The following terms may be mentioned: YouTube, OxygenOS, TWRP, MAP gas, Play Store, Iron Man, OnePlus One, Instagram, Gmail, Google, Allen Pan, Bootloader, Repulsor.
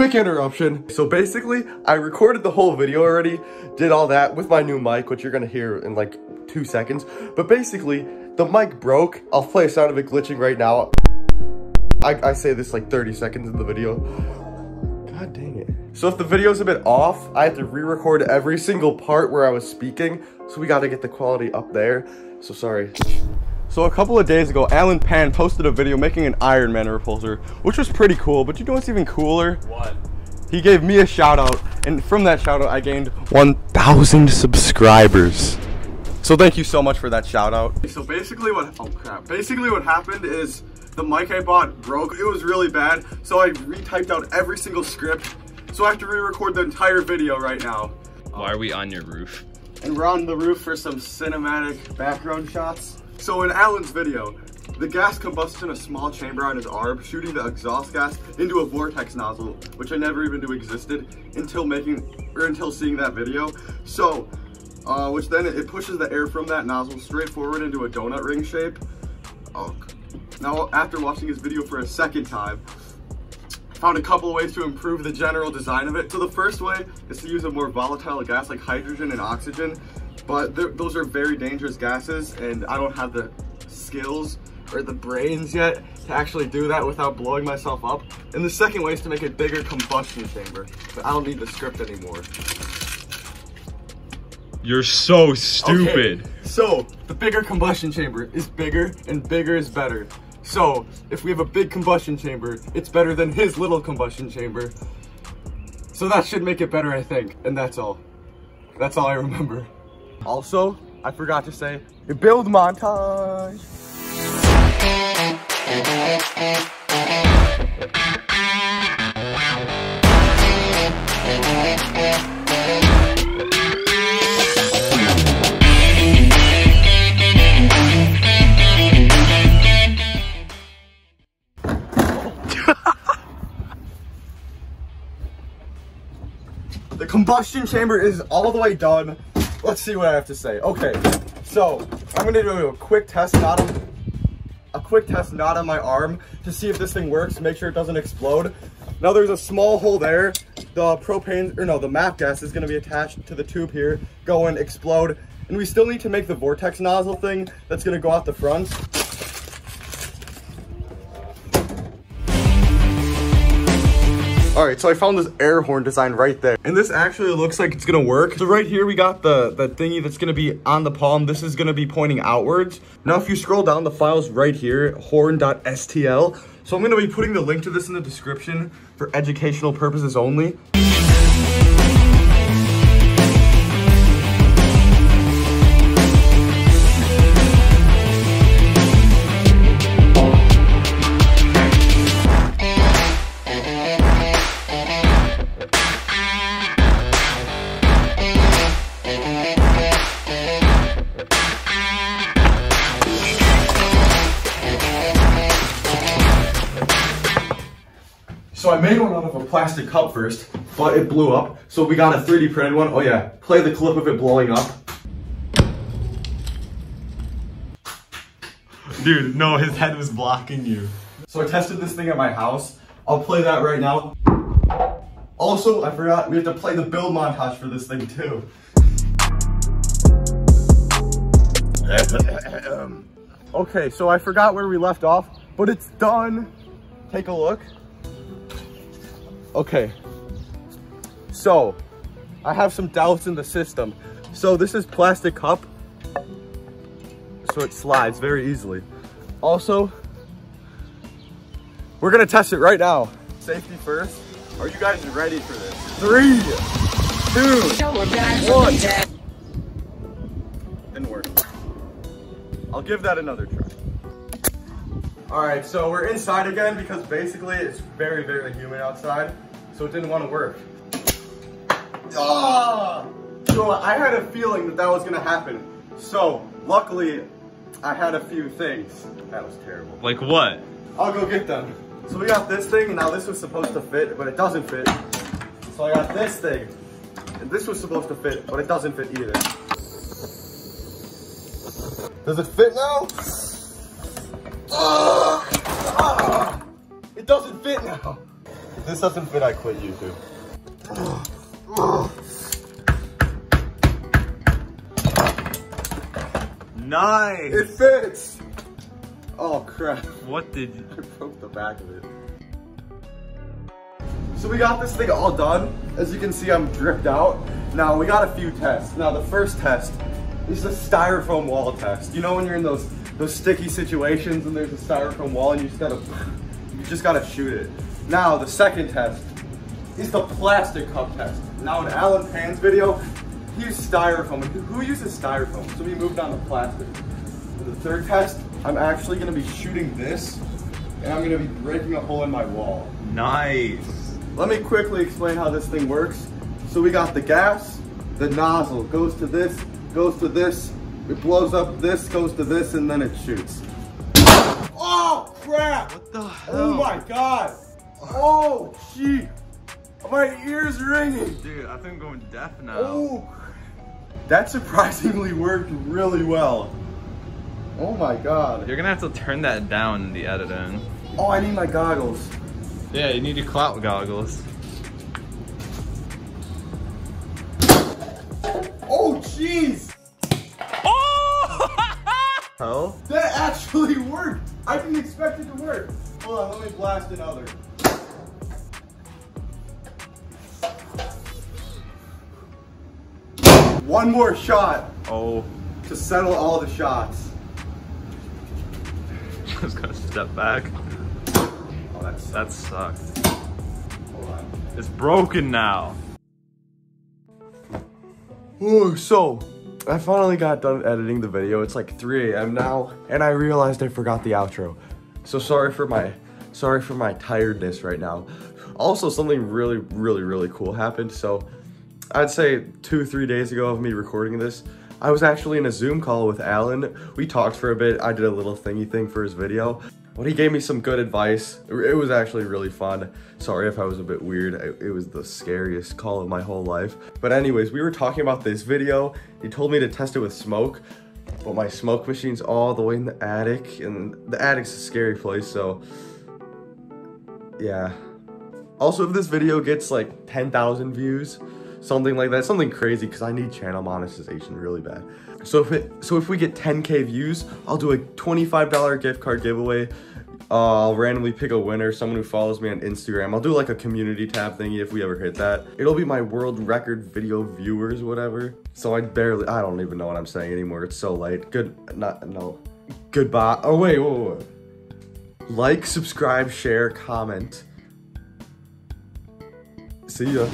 Quick interruption. So basically, I recorded the whole video already, did all that with my new mic, which you're gonna hear in like 2 seconds. But basically, the mic broke. I'll play a sound of it glitching right now. I say this like 30 seconds in the video. God dang it. So if the video's a bit off, I have to re-record every single part where I was speaking. So we gotta get the quality up there. So sorry. So a couple of days ago, Allen Pan posted a video making an Iron Man repulsor, which was pretty cool, but you know what's even cooler? What? He gave me a shout out, and from that shout out, I gained 1,000 subscribers. So thank you so much for that shout out. So basically what happened is the mic I bought broke. It was really bad, so I retyped out every single script. So I have to re-record the entire video right now. Why are we on your roof? And we're on the roof for some cinematic background shots. So in Allen's video, the gas combusts in a small chamber on his arb, shooting the exhaust gas into a vortex nozzle, which I never even knew existed until seeing that video. So, which then it pushes the air from that nozzle straight forward into a donut ring shape. Oh. Now, after watching his video for a second time, I found a couple of ways to improve the general design of it. So the first way is to use a more volatile gas like hydrogen and oxygen. But those are very dangerous gases, and I don't have the skills or the brains yet to actually do that without blowing myself up. And the second way is to make a bigger combustion chamber, but I don't need the script anymore. You're so stupid. Okay, so the bigger combustion chamber is bigger, and bigger is better. So if we have a big combustion chamber, it's better than his little combustion chamber. So that should make it better, I think. And that's all. That's all I remember. Also, I forgot to say, build montage. The combustion chamber is all the way done. Let's see what I have to say. Okay, so I'm gonna do a quick test knot on my arm to see if this thing works, make sure it doesn't explode. Now there's a small hole there. The propane, or no, the MAP gas is gonna be attached to the tube here, go and explode. And we still need to make the vortex nozzle thing that's gonna go out the front. All right, so I found this air horn design right there. And this actually looks like it's gonna work. So right here, we got the thingy that's gonna be on the palm. This is gonna be pointing outwards. Now, if you scroll down, the file's right here, horn.stl. So I'm gonna be putting the link to this in the description for educational purposes only. So I made one out of a plastic cup first, but it blew up. So we got a 3D printed one. Oh yeah, play the clip of it blowing up. Dude, no, his head was blocking you. So I tested this thing at my house. I'll play that right now. Also, I forgot, we have to play the build montage for this thing too. Okay, so I forgot where we left off, but it's done. Take a look. Okay, so I have some doubts in the system. So this is plastic cup, so it slides very easily. Also, we're gonna test it right now. Safety first. Are you guys ready for this? 3, 2, 1. Didn't work. I'll give that another try. All right, so we're inside again because basically it's very, very humid outside, so it didn't want to work. Ah! So I had a feeling that was gonna happen. So luckily, I had a few things. That was terrible. Like what? I'll go get them. So we got this thing, and now this was supposed to fit, but it doesn't fit. So I got this thing, and this was supposed to fit, but it doesn't fit either. Does it fit now? It doesn't fit now. this doesn't fit, I quit YouTube. Nice! It fits! Oh crap. What did you? I broke the back of it. So we got this thing all done. As you can see, I'm dripped out. Now we got a few tests. Now the first test is the styrofoam wall test. You know when you're in those sticky situations and there's a styrofoam wall and you just gotta shoot it. Now the second test is the plastic cup test. Now in Allen Pan's video, he used styrofoam. Who uses styrofoam? So we moved on to plastic. For the third test, I'm actually gonna be shooting this and I'm gonna be breaking a hole in my wall. Nice. Let me quickly explain how this thing works. So we got the gas, the nozzle goes to this, goes to this, it blows up, this goes to this, and then it shoots. Oh crap! What the hell? Oh my god! Oh gee! My ears ringing! Dude, I think I'm going deaf now. Oh crap. That surprisingly worked really well. Oh my god. You're gonna have to turn that down in the editing. Oh, I need my goggles. Yeah, you need your clout goggles. Oh jeez! Oh! That actually worked! I didn't expect it to work. Hold on, let me blast another. One more shot. Oh. To settle all the shots. I was gonna step back. Oh, that sucked. Hold on. It's broken now. Ooh, so I finally got done editing the video. It's like 3 a.m. now, and I realized I forgot the outro. So sorry for my tiredness right now. Also, something really, really, really cool happened. So I'd say 2-3 days ago of me recording this, I was actually in a Zoom call with Allen. We talked for a bit. I did a little thingy thing for his video. But he gave me some good advice. It was actually really fun. Sorry if I was a bit weird. It was the scariest call of my whole life. But anyways, we were talking about this video. He told me to test it with smoke, but my smoke machine's all the way in the attic, and the attic's a scary place, so yeah. Also, if this video gets like 10,000 views, something like that, something crazy, because I need channel monetization really bad. So if we get 10K views, I'll do a $25 gift card giveaway. I'll randomly pick a winner, someone who follows me on Instagram. I'll do like a community tab thingy if we ever hit that. It'll be my world record video viewers, whatever. So I don't even know what I'm saying anymore. It's so late. Goodbye. Oh wait, whoa, whoa. Like, subscribe, share, comment. See ya.